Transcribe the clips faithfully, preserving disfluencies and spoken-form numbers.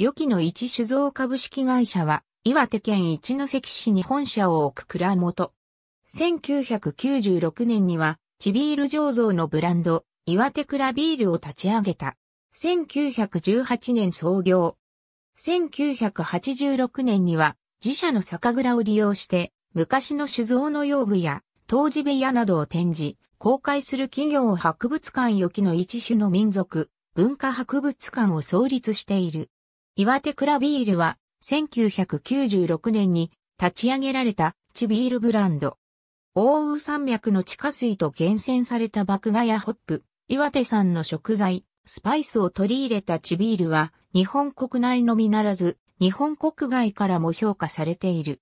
よきの一酒造株式会社は、岩手県一関市に本社を置く蔵元。せんきゅうひゃくきゅうじゅうろくねんには、地ビール醸造のブランド、岩手蔵ビールを立ち上げた。せんきゅうひゃくじゅうはちねん創業。せんきゅうひゃくはちじゅうろくねんには、自社の酒蔵を利用して、昔の酒造の用具や、杜氏部屋などを展示、公開する企業博物館よきの一種の民族、文化博物館を創立している。岩手蔵ビールは、せんきゅうひゃくきゅうじゅうろくねんに立ち上げられた地ビールブランド。奥羽山脈の地下水と厳選された麦芽やホップ、岩手産の食材、スパイスを取り入れた地ビールは、日本国内のみならず、日本国外からも評価されている。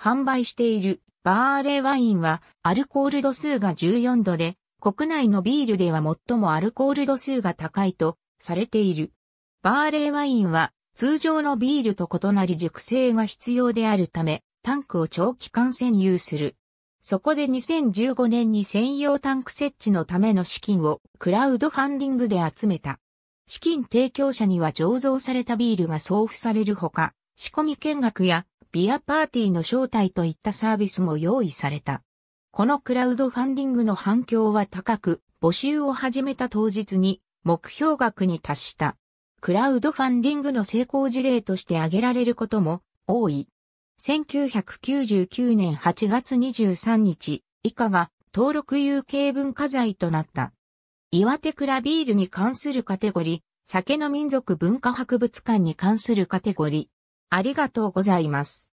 販売しているバーレーワインはアルコール度数がじゅうよんどで、国内のビールでは最もアルコール度数が高いとされている。バーレーワインは通常のビールと異なり熟成が必要であるため、タンクを長期間占有する。そこでにせんじゅうごねんに専用タンク設置のための資金をクラウドファンディングで集めた。資金提供者には醸造されたビールが送付されるほか、仕込み見学やビアパーティーの招待といったサービスも用意された。このクラウドファンディングの反響は高く、募集を始めた当日に目標額に達した。クラウドファンディングの成功事例として挙げられることも多い。せんきゅうひゃくきゅうじゅうきゅうねんはちがつにじゅうさんにち以下が登録有形文化財となった。岩手蔵ビールに関するカテゴリー、酒の民族文化博物館に関するカテゴリー。ありがとうございます。